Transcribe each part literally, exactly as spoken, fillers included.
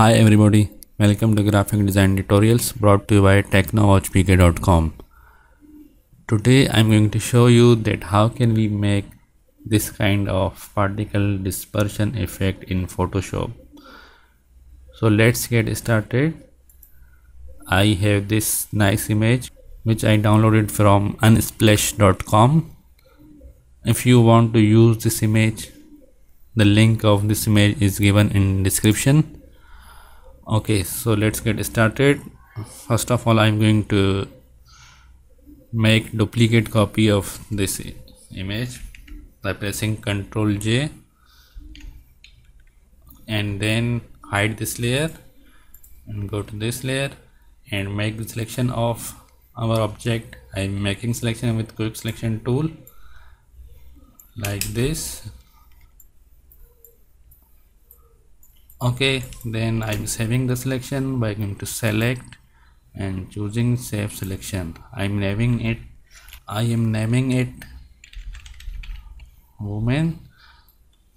Hi everybody, welcome to graphic design tutorials brought to you by Technowatchpk dot com. Today I'm going to show you that how can we make this kind of particle dispersion effect in Photoshop. So let's get started. I have this nice image which I downloaded from unsplash dot com. If you want to use this image, the link of this image is given in description. Okay, so let's get started. First of all, I'm going to make duplicate copy of this image by pressing control J and then hide this layer and go to this layer and make the selection of our object. I'm making selection with Quick Selection Tool like this. Okay, then I'm saving the selection by going to select and choosing save selection. I'm naming it I am naming it woman.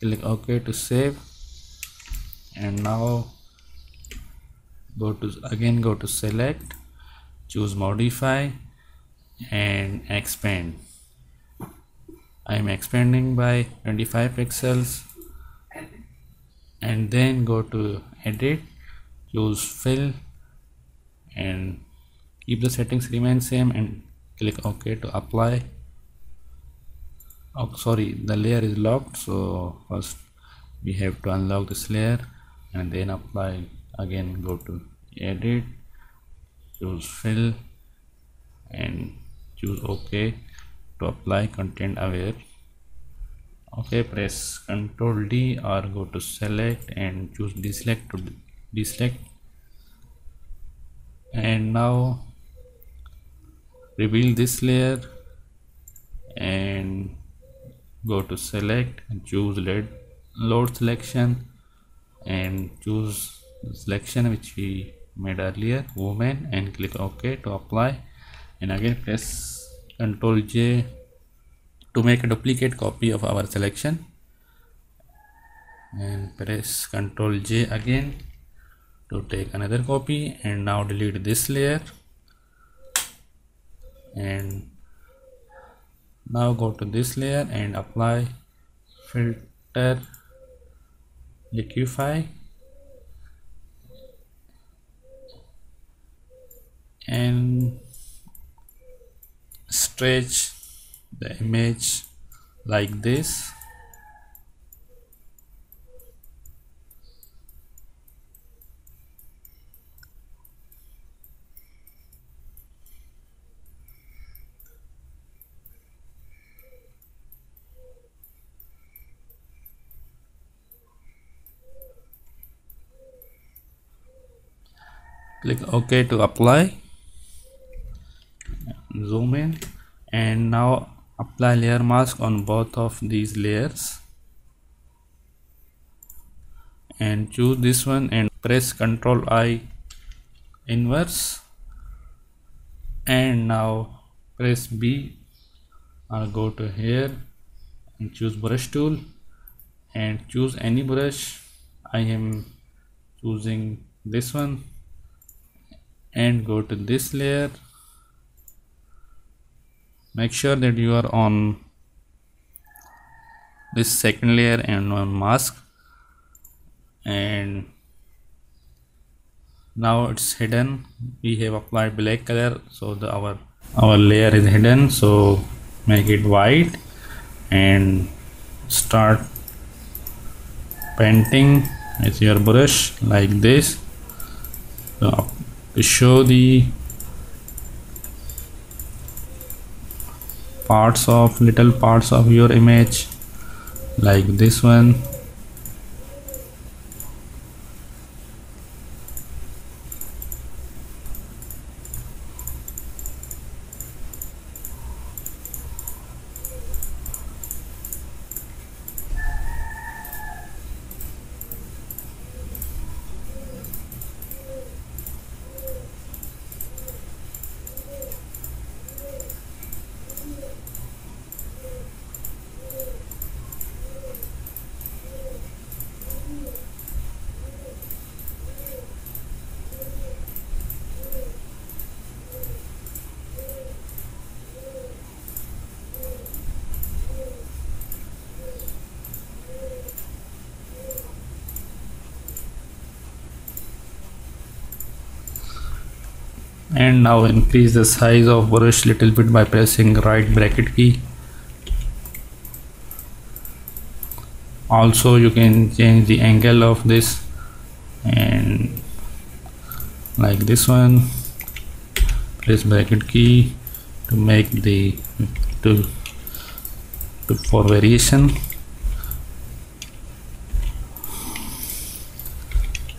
Click OK to save, and now go to again go to select, choose modify and expand. I'm expanding by twenty-five pixels. And then go to edit, choose fill and keep the settings remain same and click OK to apply. Oh sorry, the layer is locked, so first we have to unlock this layer and then apply. Again go to edit, choose fill and choose OK to apply content aware. Okay, press control D or go to select and choose deselect to deselect. And now reveal this layer and go to select and choose load selection and choose the selection which we made earlier, woman, and click OK to apply. And again press control J to make a duplicate copy of our selection and press control J again to take another copy. And now delete this layer and now go to this layer and apply filter, liquify, and stretch the image like this. Click OK to apply, zoom in, and now apply layer mask on both of these layers and choose this one and press control I inverse, and now press B or go to here and choose brush tool and choose any brush. I am choosing this one and go to this layer. Make sure that you are on this second layer and on mask, and now it's hidden. We have applied black color, so the our our layer is hidden, so make it white and start painting with your brush like this to show the parts of little parts of your image like this one. and now increase the size of brush little bit by pressing right bracket key. Also you can change the angle of this, and like this one, press bracket key to make the to, to for variation.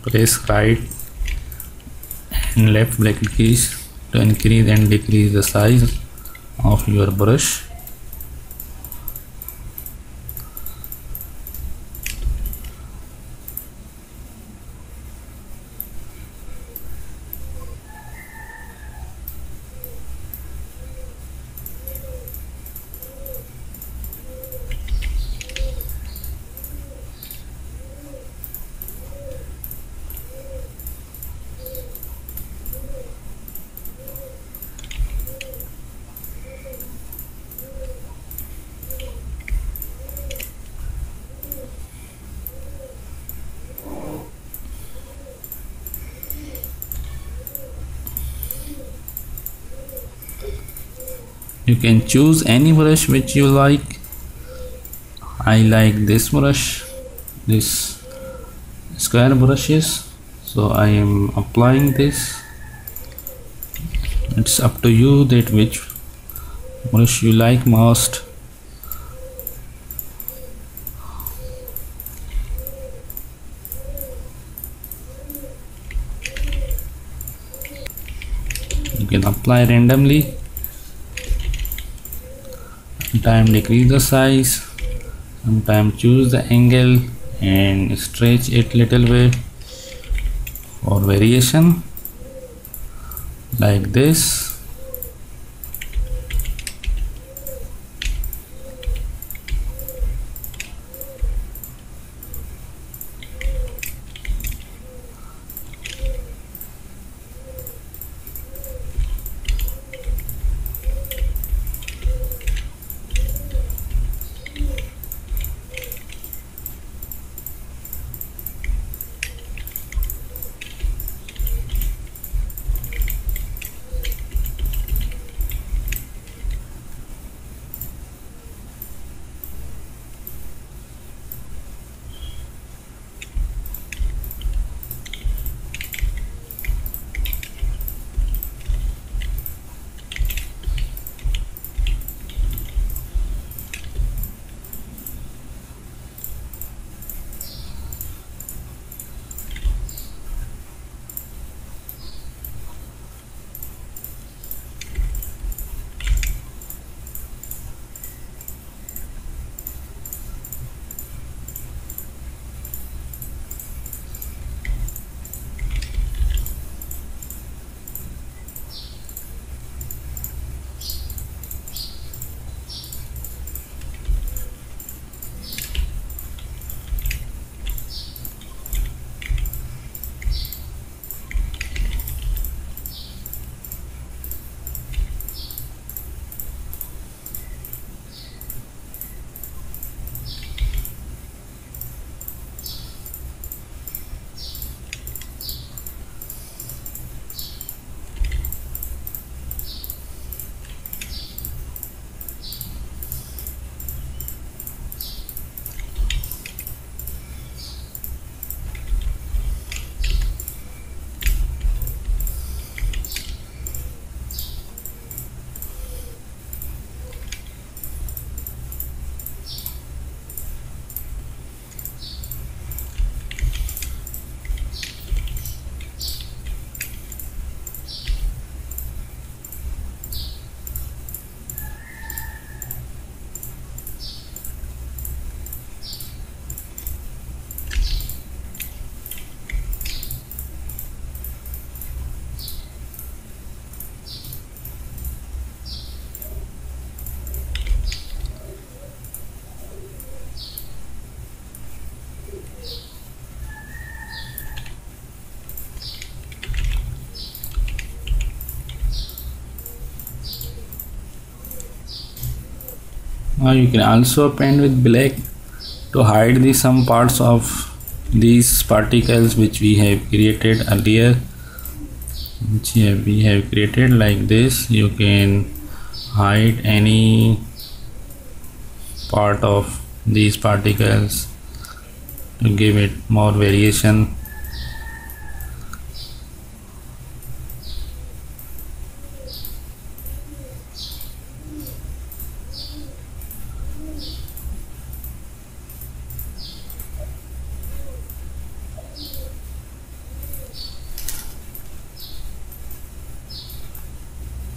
Press right and left bracket keys to increase and decrease the size of your brush. You can choose any brush which you like. I like this brush, this square brushes, so I am applying this. It's up to you that which brush you like most. You can apply randomly. Sometimes decrease the size, sometimes choose the angle and stretch it little bit for variation, like this. Now you can also paint with black to hide the some parts of these particles which we have created earlier. which here we have created like this. You can hide any part of these particles to give it more variation.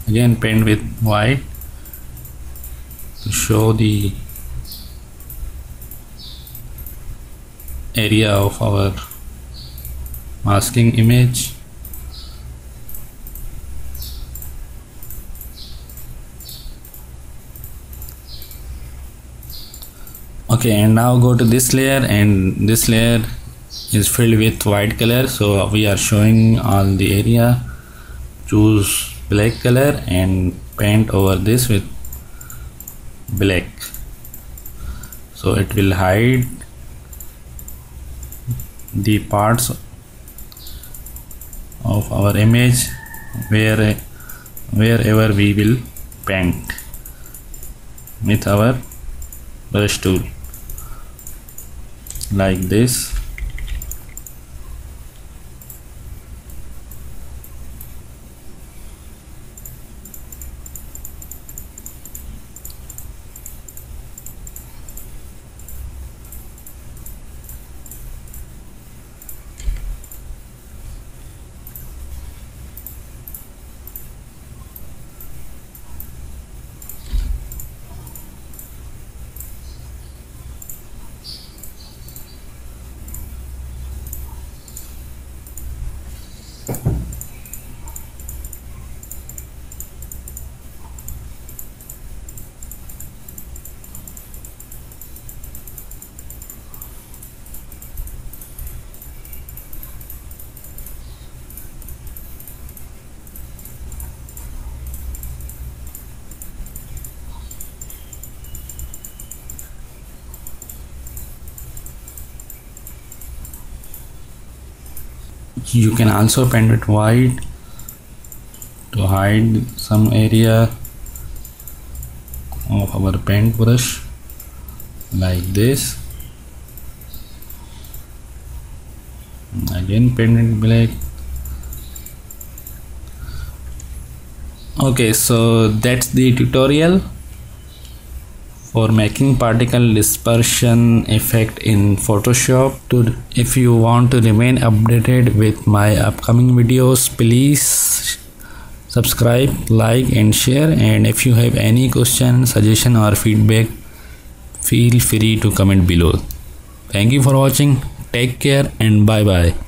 Again, paint with white to show the area of our masking image. Okay, and now go to this layer, and this layer is filled with white color, so we are showing all the area. Choose black color and paint over this with black, so it will hide the parts of our image where wherever we will paint with our brush tool, like this. You can also paint it white to hide some area of our paintbrush, like this. Again, paint it black. Okay, so that's the tutorial for making particle dispersion effect in Photoshop. To if you want to remain updated with my upcoming videos, please subscribe, like and share, and if you have any question, suggestion or feedback, feel free to comment below. Thank you for watching. Take care and bye bye.